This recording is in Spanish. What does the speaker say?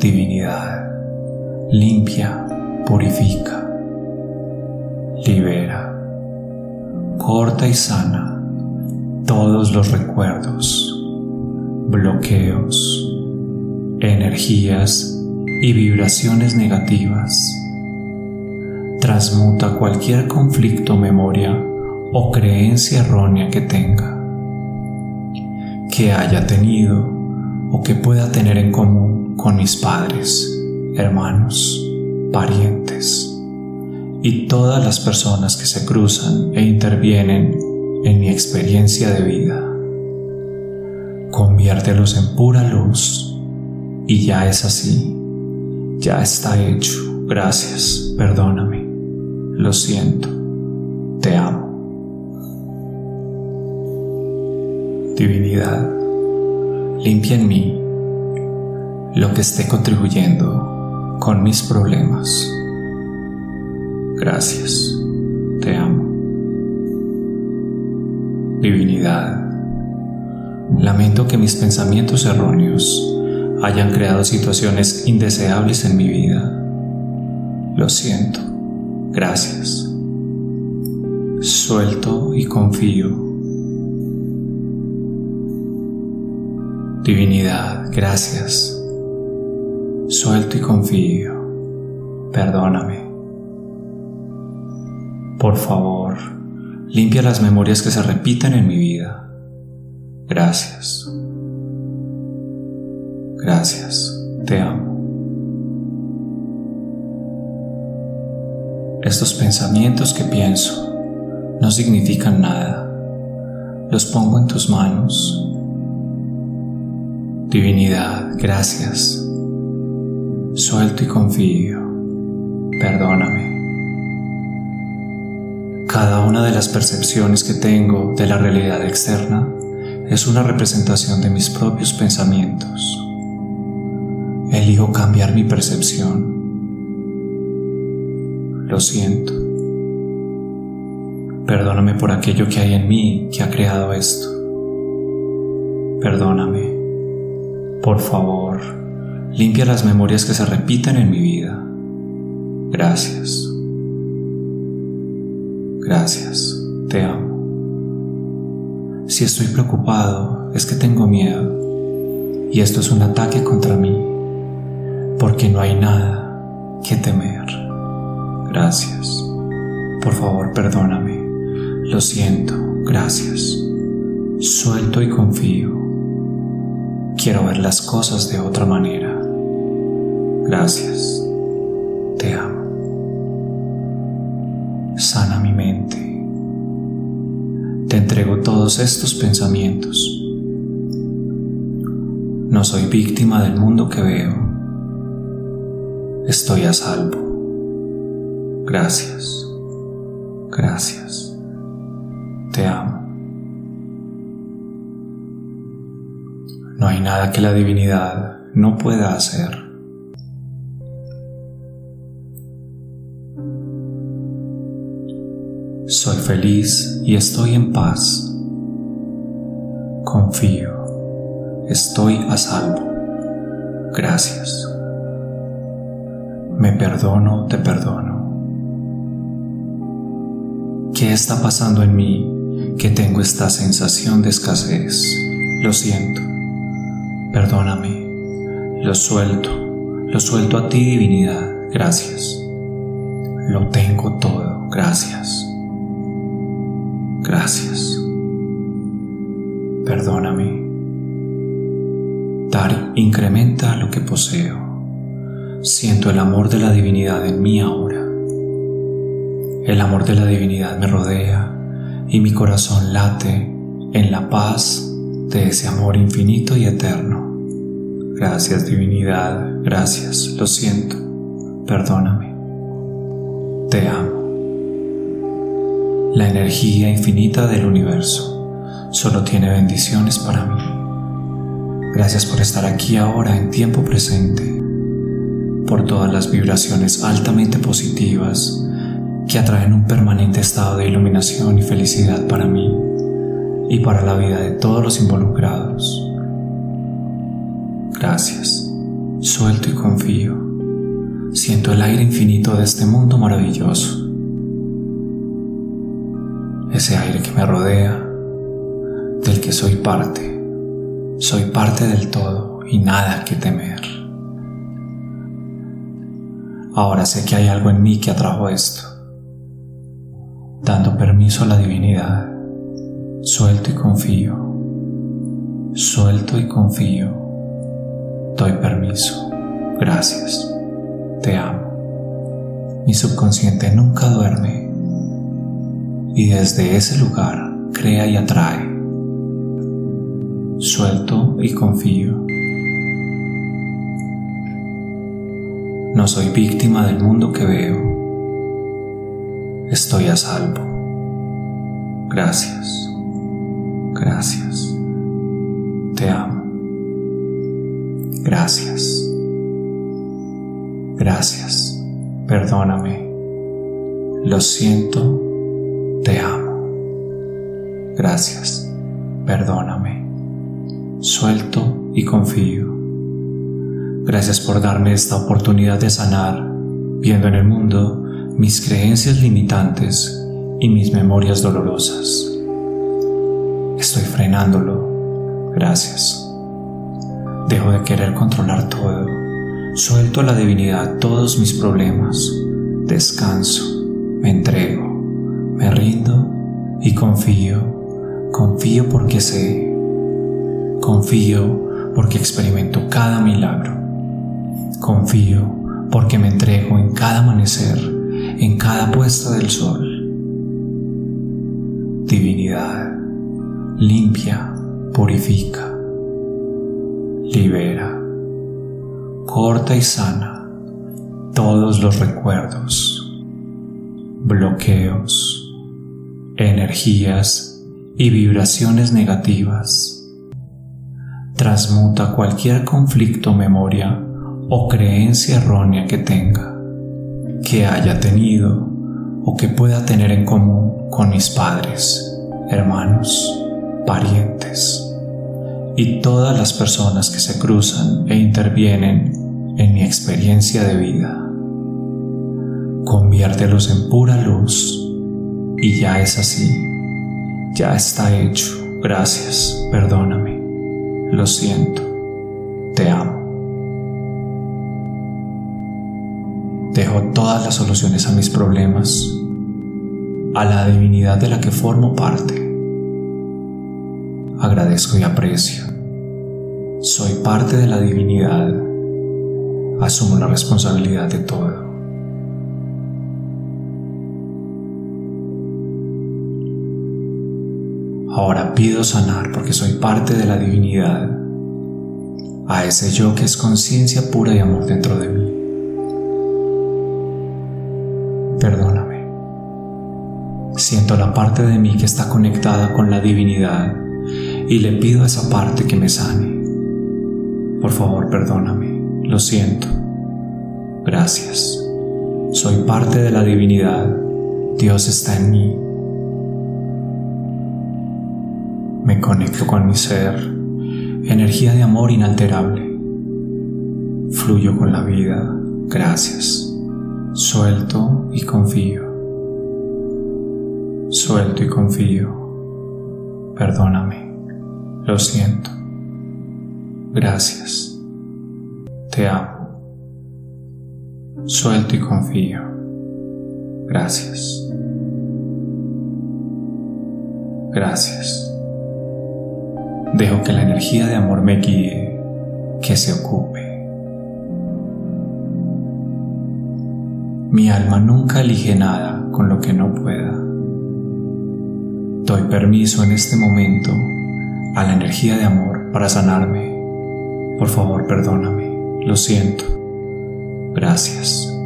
Divinidad, limpia, purifica, libera, corta y sana todos los recuerdos, bloqueos, energías y vibraciones negativas. Transmuta cualquier conflicto, memoria o creencia errónea que tenga, que haya tenido o que pueda tener en común con mis padres, hermanos, parientes y todas las personas que se cruzan e intervienen en mi experiencia de vida. Conviértelos en pura luz y ya es así, ya está hecho. Gracias, perdóname, lo siento, te amo. Divinidad, limpia en mí lo que esté contribuyendo con mis problemas. Gracias, te amo. Divinidad, lamento que mis pensamientos erróneos hayan creado situaciones indeseables en mi vida. Lo siento, gracias. Suelto y confío. Divinidad, gracias. Suelto y confío, perdóname. Por favor, limpia las memorias que se repitan en mi vida. Gracias. Gracias, te amo. Estos pensamientos que pienso no significan nada. Los pongo en tus manos. Divinidad, gracias. Suelto y confío, perdóname. Cada una de las percepciones que tengo de la realidad externa es una representación de mis propios pensamientos. Elijo cambiar mi percepción. Lo siento. Perdóname por aquello que hay en mí que ha creado esto. Perdóname. Por favor, limpia las memorias que se repiten en mi vida. Gracias. Gracias, te amo. Si estoy preocupado, es que tengo miedo. Y esto es un ataque contra mí, porque no hay nada que temer. Gracias. Por favor, perdóname. Lo siento, gracias. Suelto y confío. Quiero ver las cosas de otra manera. Gracias, te amo. Sana mi mente. Te entrego todos estos pensamientos. No soy víctima del mundo que veo. Estoy a salvo. Gracias, gracias, te amo. No hay nada que la divinidad no pueda hacer. Soy feliz y estoy en paz. Confío, estoy a salvo. Gracias. Me perdono, te perdono. ¿Qué está pasando en mí que tengo esta sensación de escasez? Lo siento. Perdóname, lo suelto a ti, divinidad, gracias. Lo tengo todo, gracias. Gracias. Perdóname. Dar incrementa lo que poseo. Siento el amor de la divinidad en mí ahora. El amor de la divinidad me rodea y mi corazón late en la paz de ese amor infinito y eterno. Gracias, divinidad, gracias, lo siento, perdóname, te amo. La energía infinita del universo solo tiene bendiciones para mí. Gracias por estar aquí ahora en tiempo presente, por todas las vibraciones altamente positivas que atraen un permanente estado de iluminación y felicidad para mí y para la vida de todos los involucrados. Gracias. Suelto y confío. Siento el aire infinito de este mundo maravilloso. Ese aire que me rodea, del que soy parte. Soy parte del todo y nada que temer. Ahora sé que hay algo en mí que atrajo esto. Dando permiso a la divinidad, suelto y confío. Suelto y confío. Doy permiso. Gracias. Te amo. Mi subconsciente nunca duerme. Y desde ese lugar crea y atrae. Suelto y confío. No soy víctima del mundo que veo. Estoy a salvo. Gracias. Gracias. Te amo. Gracias. Gracias. Perdóname. Lo siento. Te amo. Gracias. Perdóname. Suelto y confío. Gracias por darme esta oportunidad de sanar, viendo en el mundo mis creencias limitantes y mis memorias dolorosas. Estoy frenándolo. Gracias. Dejo de querer controlar todo. Suelto a la divinidad todos mis problemas. Descanso, me entrego, me rindo y confío. Confío porque sé. Confío porque experimento cada milagro. Confío porque me entrego en cada amanecer, en cada puesta del sol. Divinidad, limpia, purifica, libera, corta y sana todos los recuerdos, bloqueos, energías y vibraciones negativas. Transmuta cualquier conflicto, memoria o creencia errónea que tenga, que haya tenido o que pueda tener en común con mis padres, hermanos, parientes y todas las personas que se cruzan e intervienen en mi experiencia de vida. Conviértelos en pura luz y ya es así, ya está hecho. Gracias, perdóname. Lo siento, te amo. Dejo todas las soluciones a mis problemas, a la divinidad de la que formo parte. Agradezco y aprecio. Soy parte de la divinidad. Asumo la responsabilidad de todo. Ahora pido sanar porque soy parte de la divinidad, a ese yo que es conciencia pura y amor dentro de mí. Perdóname. Siento la parte de mí que está conectada con la divinidad y le pido a esa parte que me sane. Por favor, perdóname. Lo siento. Gracias. Soy parte de la divinidad. Dios está en mí. Me conecto con mi ser, energía de amor inalterable. Fluyo con la vida, gracias. Suelto y confío. Suelto y confío. Perdóname. Lo siento. Gracias. Te amo. Suelto y confío. Gracias. Gracias. Dejo que la energía de amor me guíe, que se ocupe. Mi alma nunca elige nada con lo que no pueda. Doy permiso en este momento a la energía de amor para sanarme. Por favor, perdóname. Lo siento. Gracias.